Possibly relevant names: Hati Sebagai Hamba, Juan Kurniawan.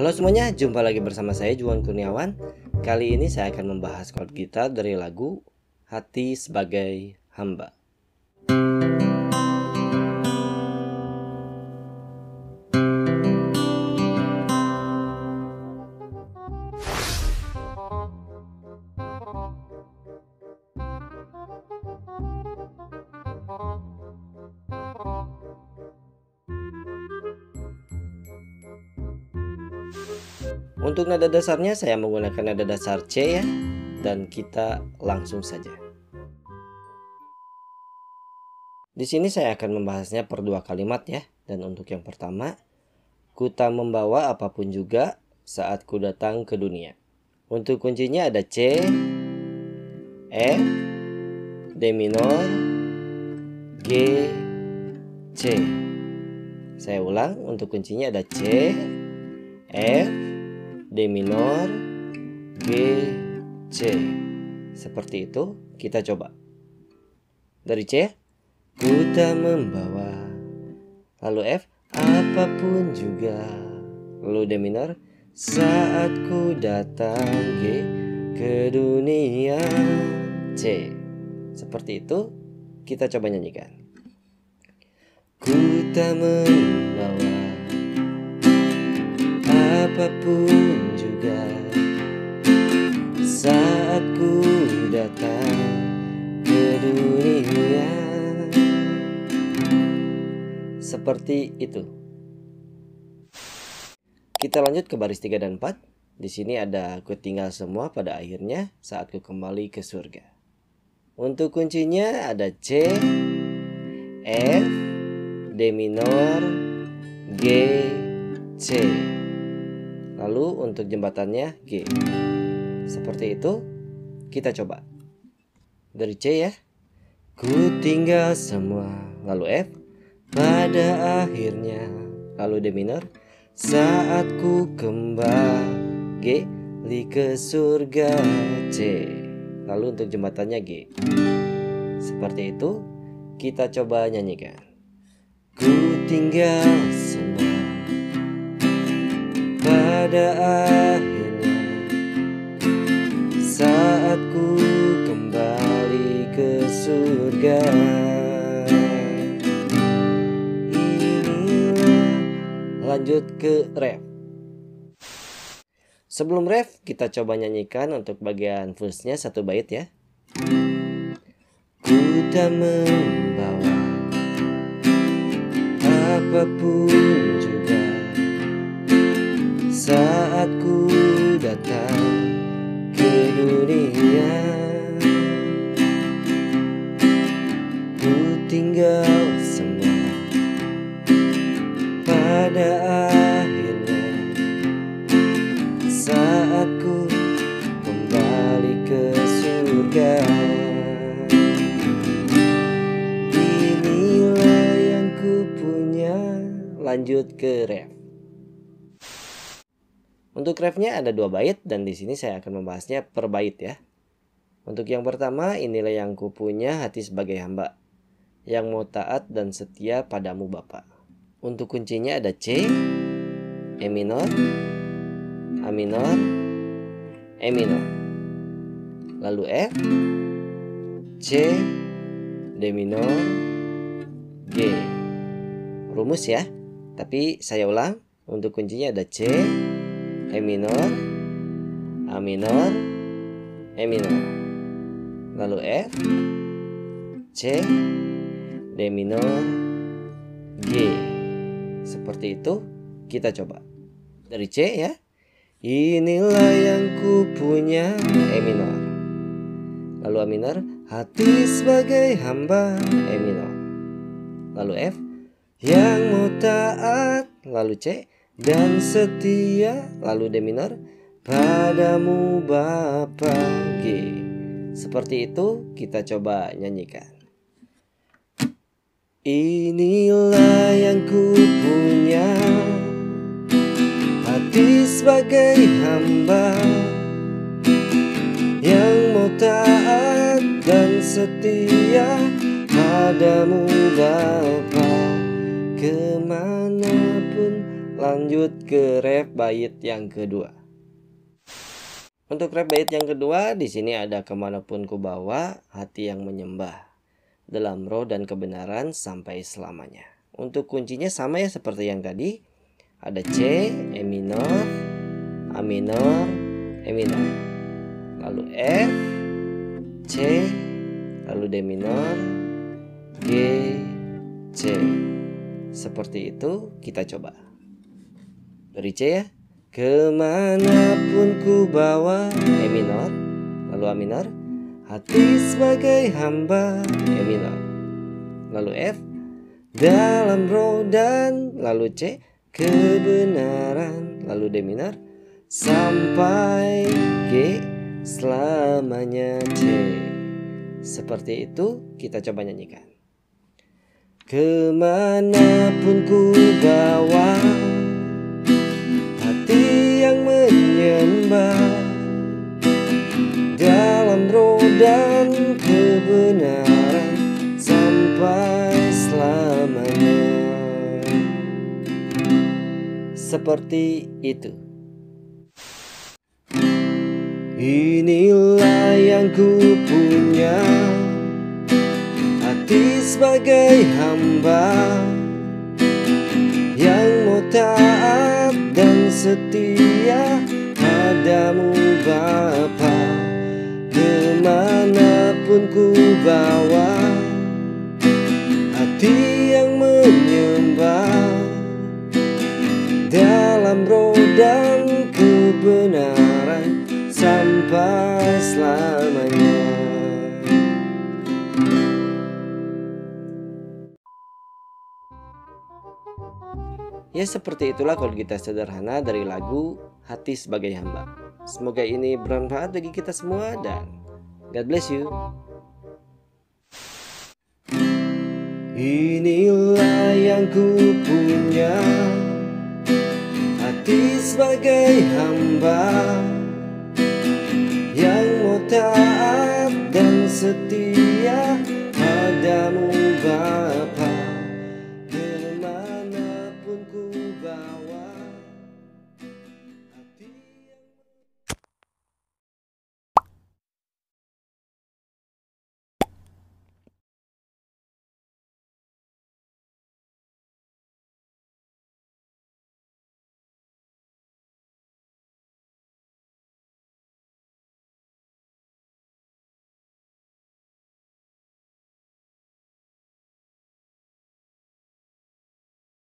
Halo semuanya, jumpa lagi bersama saya Juan Kurniawan. Kali ini saya akan membahas chord gitar dari lagu Hati Sebagai Hamba. Untuk nada dasarnya saya menggunakan nada dasar C ya, dan kita langsung saja. Di sini saya akan membahasnya per dua kalimat ya, dan untuk yang pertama, ku tak membawa apapun juga saat ku datang ke dunia. Untuk kuncinya ada C, F, D minor, G, C. Saya ulang, untuk kuncinya ada C, F, D minor, G, C. Seperti itu, kita coba. Dari C, ku tak membawa. Lalu F, apapun juga. Lalu D minor, saat ku datang ke dunia. C. Seperti itu, kita coba nyanyikan. Ku tak membawa apapun juga saat ku datang ke dunia. Seperti itu. Kita lanjut ke baris 3 dan 4. Di sini ada ku tinggal semua pada akhirnya saat ku kembali ke surga. Untuk kuncinya ada C, F, D minor, G, C. Lalu untuk jembatannya G. Seperti itu, kita coba. Dari C ya. Ku tinggal semua. Lalu F, pada akhirnya. Lalu D minor, saat ku kembali ke surga. C. Lalu untuk jembatannya G. Seperti itu, kita coba nyanyikan. Ku tinggal semua. Pada akhirnya saat ku kembali ke surga. Inilah. Lanjut ke ref. Sebelum ref kita coba nyanyikan untuk bagian verse-nya satu bait ya. Ku tak membawa apapun saat ku datang ke dunia. Ku tinggal semua pada akhirnya saat ku kembali ke surga. Inilah yang ku punya. Lanjut ke ref. Untuk refnya ada dua bait dan di sini saya akan membahasnya per bait ya. Untuk yang pertama, inilah yang ku punya hati sebagai hamba yang mau taat dan setia padamu Bapa. Untuk kuncinya ada C, E minor, A minor, E minor. Lalu F, C, D minor, G. Rumus ya, tapi saya ulang. Untuk kuncinya ada C, E minor, A minor, E minor. Lalu F, C, D minor, G. Seperti itu, kita coba. Dari C ya. Inilah yang ku punya. E minor. Lalu A minor, hati sebagai hamba. E minor. Lalu F, yang mau taat. Lalu C, dan setia. Lalu D minor, padamu Bapa. G. Seperti itu, kita coba nyanyikan. Inilah yang ku punya, hati sebagai hamba yang mau taat dan setia padamu Bapa kemanapun Lanjut ke ref bait yang kedua. Untuk ref bait yang kedua, di sini ada kemanapun ku bawa hati yang menyembah dalam roh dan kebenaran sampai selamanya. Untuk kuncinya sama ya seperti yang tadi. Ada C, E minor, A minor, E minor. Lalu F, C, lalu D minor, G, C. Seperti itu kita coba. Dari C ya. Kemanapun ku bawa, E minor, lalu A minor. Hati sebagai hamba, E minor, lalu F. Dalam roh dan, lalu C. Kebenaran, lalu D minor, sampai G, selamanya C. Seperti itu kita coba nyanyikan. Kemanapun ku bawa hati yang menyembah, dalam roh dan kebenaran sampai selamanya. Seperti itu. Inilah yang ku punya, hati sebagai hamba yang mau taat dan setia padamu Bapa. Kemanapun ku bawa hati yang menyembah, dalam roh dan kebenaran sampai selamanya. Ya seperti itulah kalau kita sederhana dari lagu Hati Sebagai Hamba. Semoga ini bermanfaat bagi kita semua dan God bless you. Inilah yang ku punya, hati sebagai hamba yang mau taat dan setia